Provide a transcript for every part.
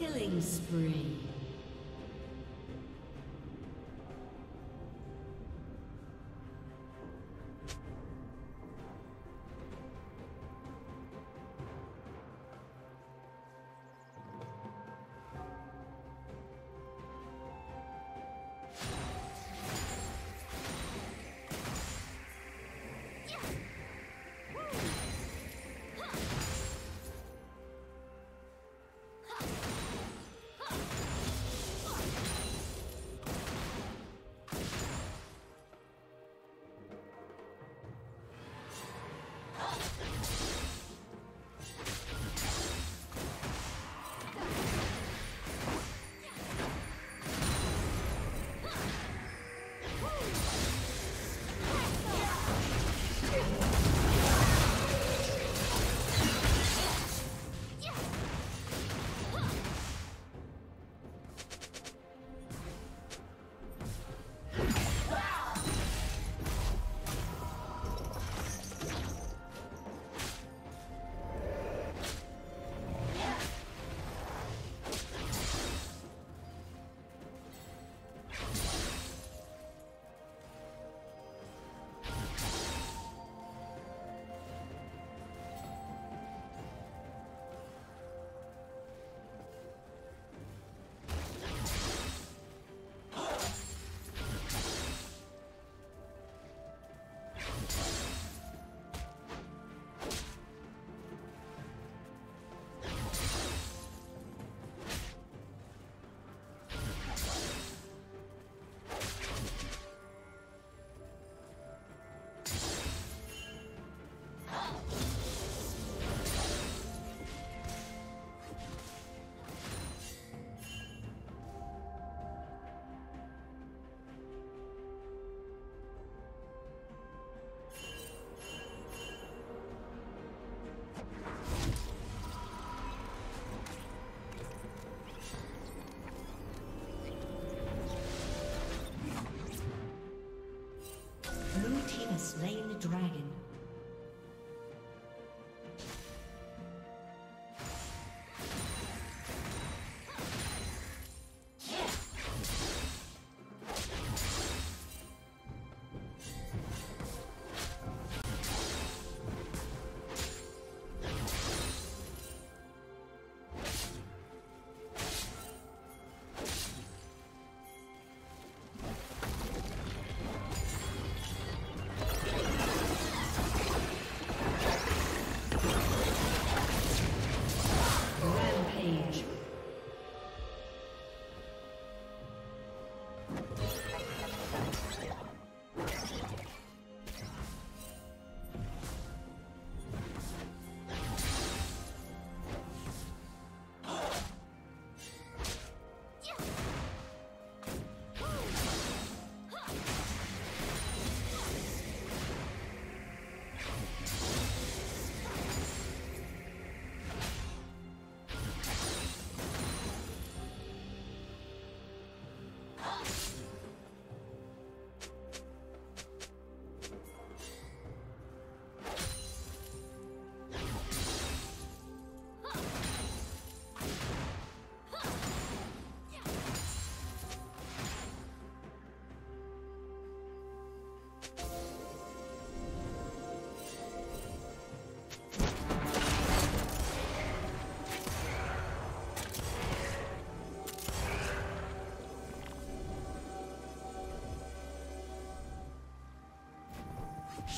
Killing spree.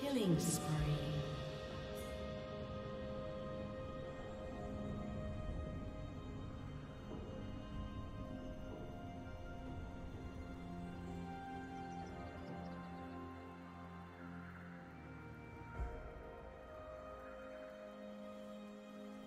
Killing spree.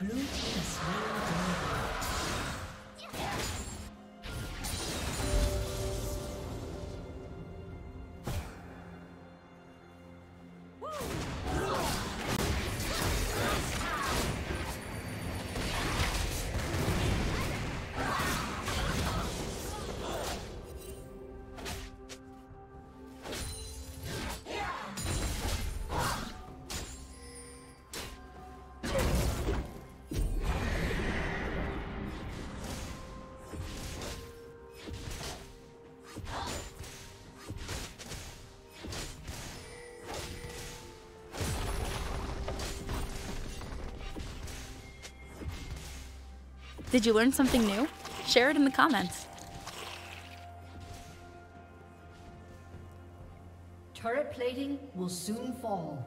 Blue team Did you learn something new? share it in the comments. Turret plating will soon fall.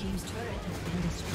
Team's turret has been destroyed.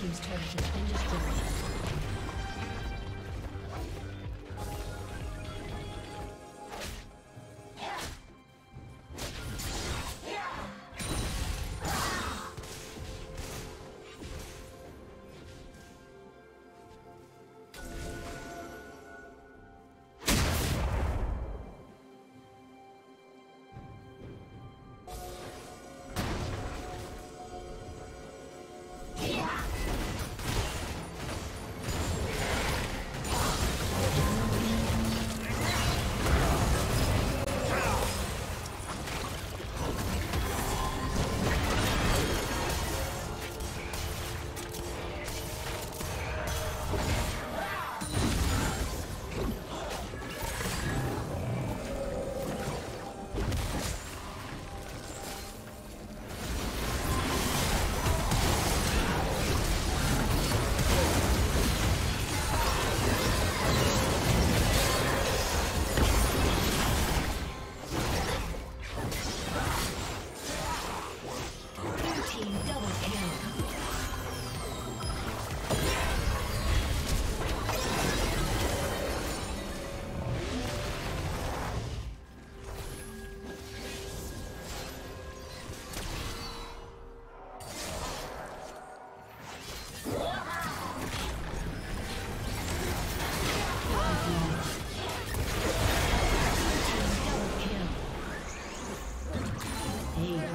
Team's turret has been destroyed. Hey.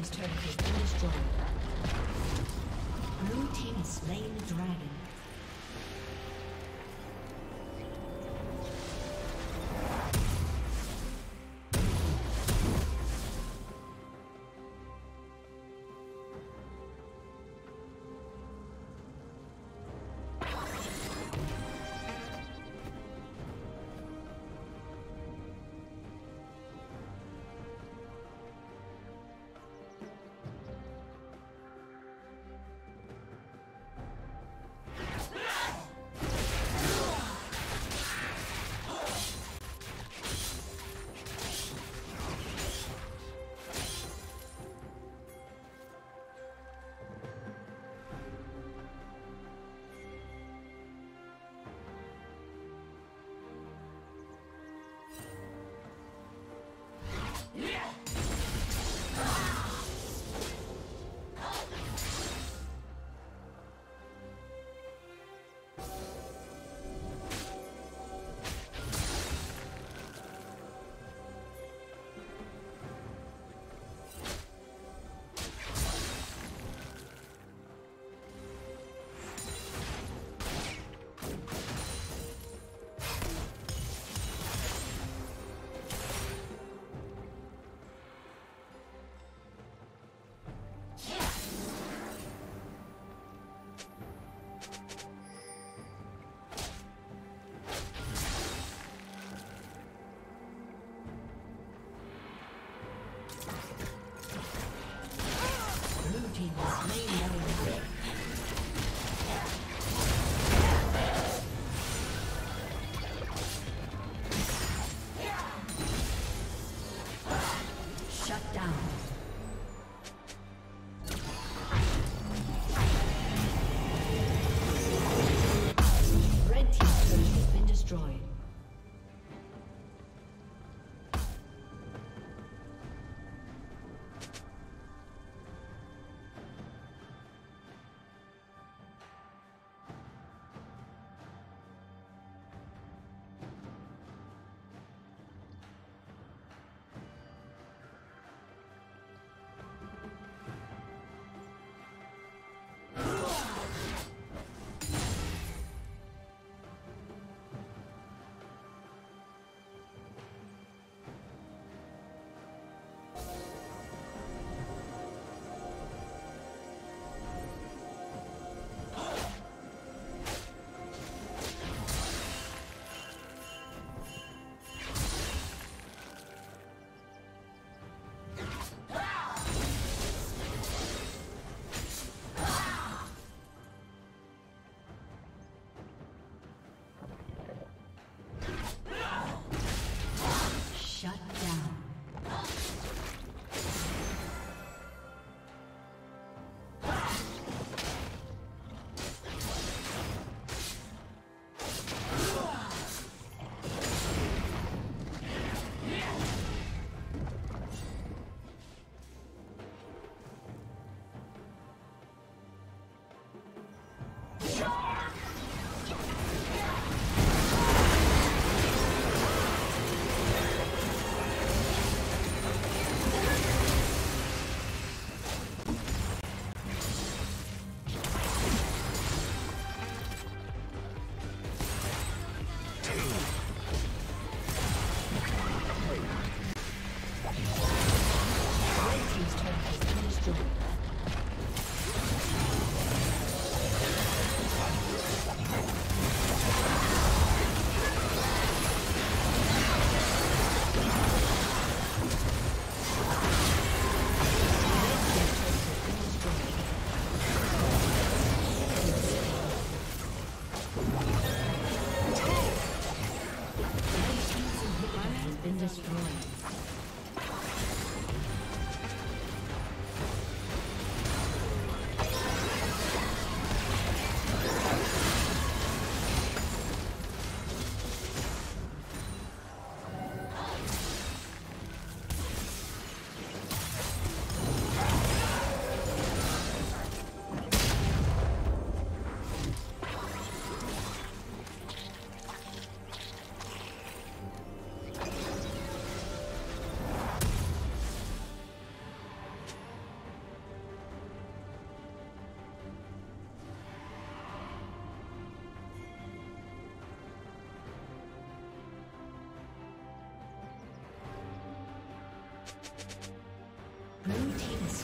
team's turret has been destroyed. Blue team has slain the dragon.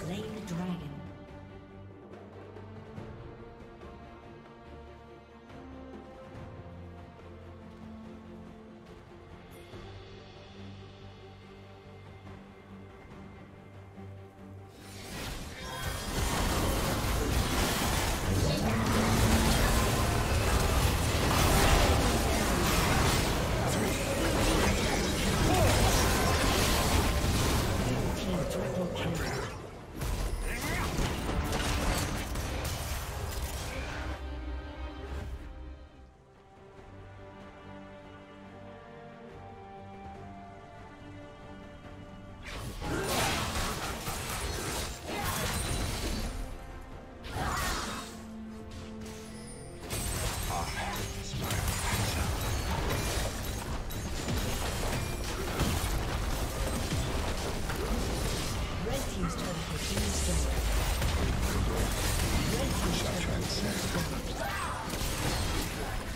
slain the dragon.